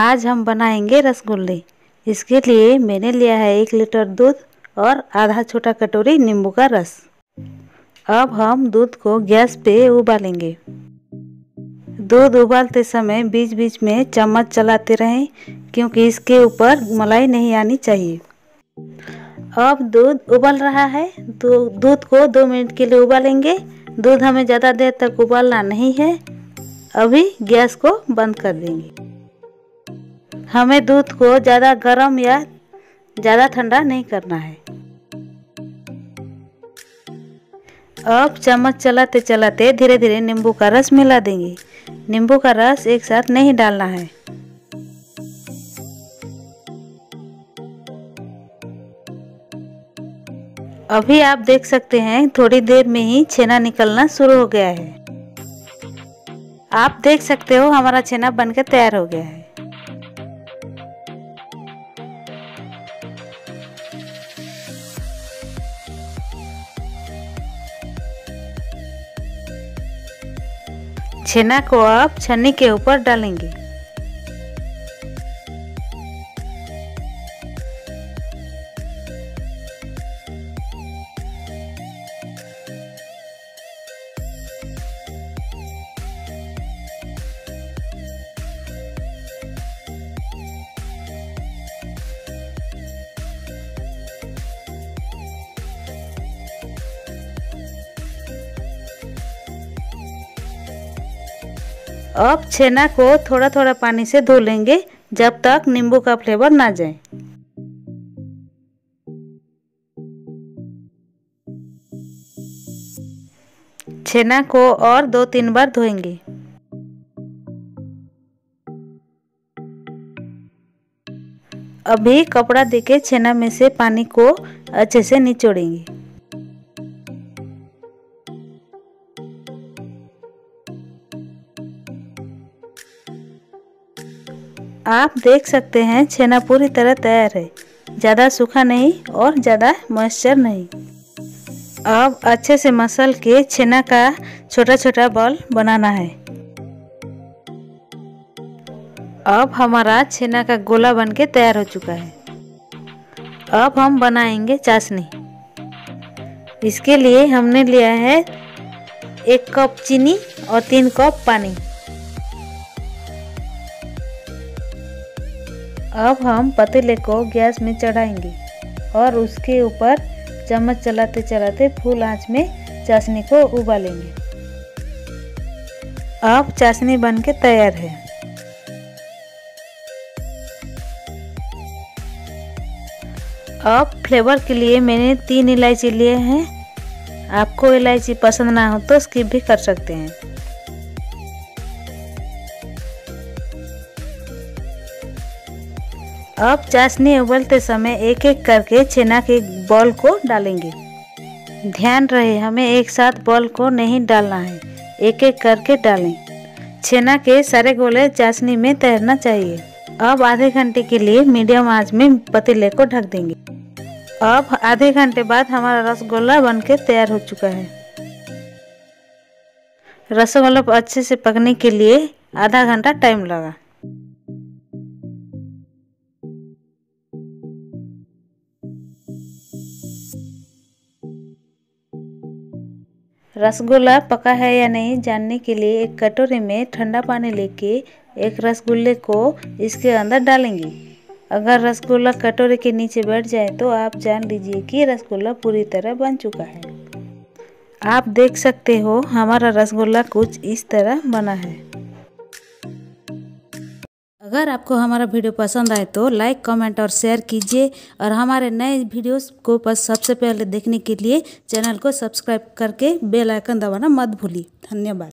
आज हम बनाएंगे रसगुल्ले। इसके लिए मैंने लिया है 1 लीटर दूध और आधा छोटा कटोरी नींबू का रस। अब हम दूध को गैस पे उबालेंगे। दूध उबालते समय बीच बीच में चम्मच चलाते रहें क्योंकि इसके ऊपर मलाई नहीं आनी चाहिए। अब दूध उबल रहा है तो दूध को 2 मिनट के लिए उबालेंगे। दूध हमें ज़्यादा देर तक उबालना नहीं है। अभी गैस को बंद कर देंगे। हमें दूध को ज़्यादा गर्म या ज़्यादा ठंडा नहीं करना है। अब चम्मच चलाते चलाते धीरे धीरे नींबू का रस मिला देंगे। नींबू का रस एक साथ नहीं डालना है। अभी आप देख सकते हैं थोड़ी देर में ही छेना निकलना शुरू हो गया है। आप देख सकते हो हमारा छेना बनकर तैयार हो गया है। छेना को आप छन्नी के ऊपर डालेंगे। अब छेना को थोड़ा थोड़ा पानी से धो लेंगे जब तक नींबू का फ्लेवर ना जाए। छेना को और 2-3 बार धोएंगे। अभी कपड़ा देके छेना में से पानी को अच्छे से निचोड़ेंगे। आप देख सकते हैं छेना पूरी तरह तैयार है। ज़्यादा सूखा नहीं और ज़्यादा मॉइस्चर नहीं। अब अच्छे से मसल के छेना का छोटा छोटा बॉल बनाना है। अब हमारा छेना का गोला बनके तैयार हो चुका है। अब हम बनाएंगे चाशनी। इसके लिए हमने लिया है 1 कप चीनी और 3 कप पानी। अब हम पतीले को गैस में चढ़ाएंगे और उसके ऊपर चम्मच चलाते चलाते फुल आंच में चाशनी को उबालेंगे। अब चाशनी बनके तैयार है। अब फ्लेवर के लिए मैंने 3 इलायची लिए हैं। आपको इलायची पसंद ना हो तो स्किप भी कर सकते हैं। अब चाशनी उबलते समय एक एक करके छेना के बॉल को डालेंगे। ध्यान रहे हमें एक साथ बॉल को नहीं डालना है, एक एक करके डालें। छेना के सारे गोले चाशनी में तैरना चाहिए। अब आधे घंटे के लिए मीडियम आंच में पतीले को ढक देंगे। अब आधे घंटे बाद हमारा रसगुल्ला बनके तैयार हो चुका है। रसगुल्ला अच्छे से पकने के लिए आधा घंटा टाइम लगा। रसगुल्ला पका है या नहीं जानने के लिए एक कटोरे में ठंडा पानी लेके एक रसगुल्ले को इसके अंदर डालेंगे। अगर रसगुल्ला कटोरे के नीचे बैठ जाए तो आप जान लीजिए कि रसगुल्ला पूरी तरह बन चुका है। आप देख सकते हो हमारा रसगुल्ला कुछ इस तरह बना है। अगर आपको हमारा वीडियो पसंद आए तो लाइक, कमेंट और शेयर कीजिए और हमारे नए वीडियोस को सबसे पहले देखने के लिए चैनल को सब्सक्राइब करके बेल आइकन दबाना मत भूलिए। धन्यवाद।